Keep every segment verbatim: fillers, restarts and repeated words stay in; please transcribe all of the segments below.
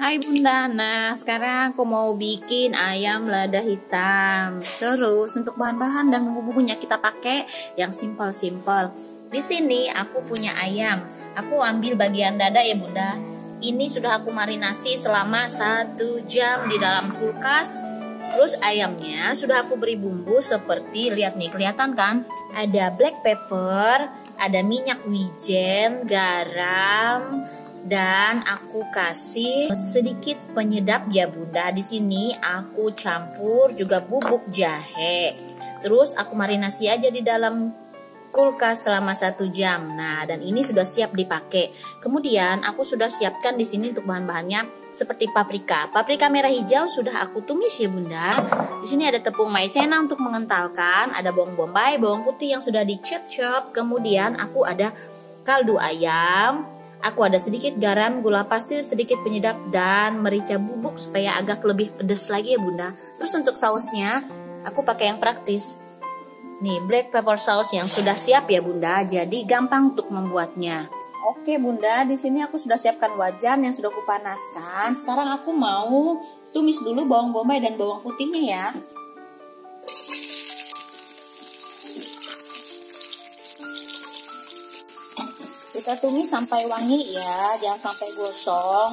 Hai Bunda, nah sekarang aku mau bikin ayam lada hitam. Terus untuk bahan-bahan dan bumbu-bumbunya kita pakai yang simpel-simpel. Di sini aku punya ayam. Aku ambil bagian dada ya Bunda. Ini sudah aku marinasi selama satu jam di dalam kulkas. Terus ayamnya sudah aku beri bumbu seperti, lihat nih, kelihatan kan? Ada black pepper, ada minyak wijen, garam, dan aku kasih sedikit penyedap ya Bunda. Di sini aku campur juga bubuk jahe. Terus aku marinasi aja di dalam kulkas selama satu jam. Nah, dan ini sudah siap dipakai. Kemudian aku sudah siapkan di sini untuk bahan-bahannya seperti paprika. Paprika merah hijau sudah aku tumis ya Bunda. Di sini ada tepung maizena untuk mengentalkan, ada bawang bombay, bawang putih yang sudah dicop-cop. Kemudian aku ada kaldu ayam. Aku ada sedikit garam, gula pasir, sedikit penyedap, dan merica bubuk supaya agak lebih pedas lagi ya Bunda. Terus untuk sausnya, aku pakai yang praktis. Nih, black pepper sauce yang sudah siap ya Bunda, jadi gampang untuk membuatnya. Oke Bunda, di sini aku sudah siapkan wajan yang sudah kupanaskan. Sekarang aku mau tumis dulu bawang bombay dan bawang putihnya ya. Kita tumis sampai wangi ya, jangan sampai gosong.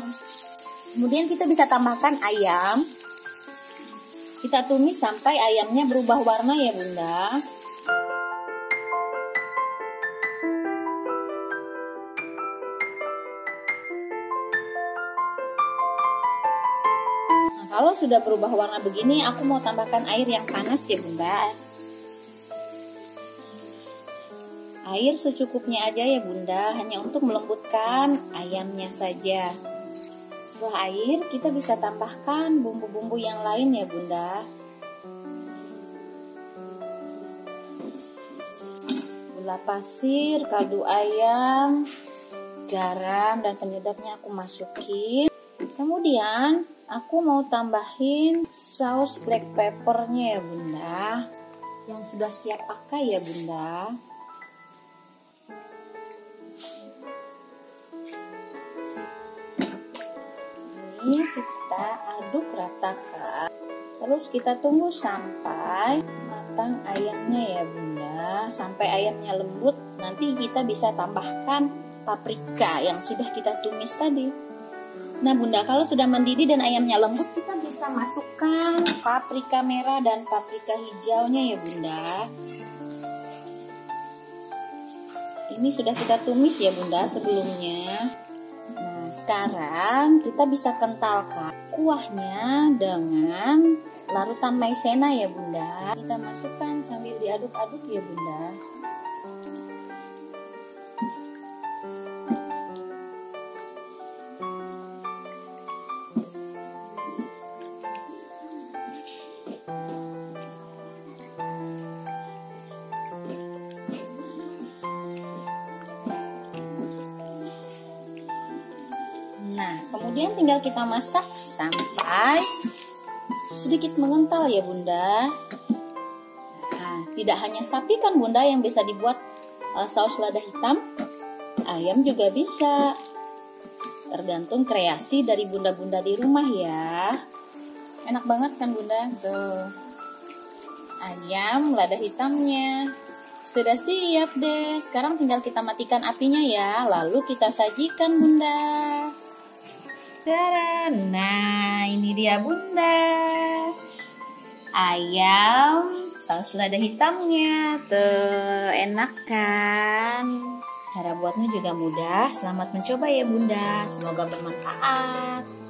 Kemudian kita bisa tambahkan ayam. Kita tumis sampai ayamnya berubah warna ya Bunda. Nah, kalau sudah berubah warna begini, aku mau tambahkan air yang panas ya Bunda. Air secukupnya aja ya Bunda, hanya untuk melembutkan ayamnya saja. Setelah air, kita bisa tambahkan bumbu-bumbu yang lain ya Bunda. Gula pasir, kaldu ayam, garam, dan penyedapnya aku masukin. Kemudian aku mau tambahin saus black peppernya ya Bunda, yang sudah siap pakai ya Bunda. Ini kita aduk ratakan, terus kita tunggu sampai matang ayamnya ya Bunda, sampai ayamnya lembut. Nanti kita bisa tambahkan paprika yang sudah kita tumis tadi. Nah Bunda, kalau sudah mendidih dan ayamnya lembut, kita bisa masukkan paprika merah dan paprika hijaunya ya Bunda. Ini sudah kita tumis ya Bunda sebelumnya. Sekarang kita bisa kentalkan kuahnya dengan larutan maizena ya Bunda. Kita masukkan sambil diaduk-aduk ya Bunda. Nah, kemudian tinggal kita masak sampai sedikit mengental ya Bunda. Nah, tidak hanya sapi kan Bunda yang bisa dibuat uh, saus lada hitam, ayam juga bisa. Tergantung kreasi dari bunda-bunda di rumah ya. Enak banget kan Bunda? Tuh, ayam lada hitamnya sudah siap deh. Sekarang tinggal kita matikan apinya ya, lalu kita sajikan Bunda. Nah, ini dia Bunda, ayam saus lada hitamnya. Tuh, enak kan? Cara buatnya juga mudah. Selamat mencoba ya Bunda, semoga bermanfaat.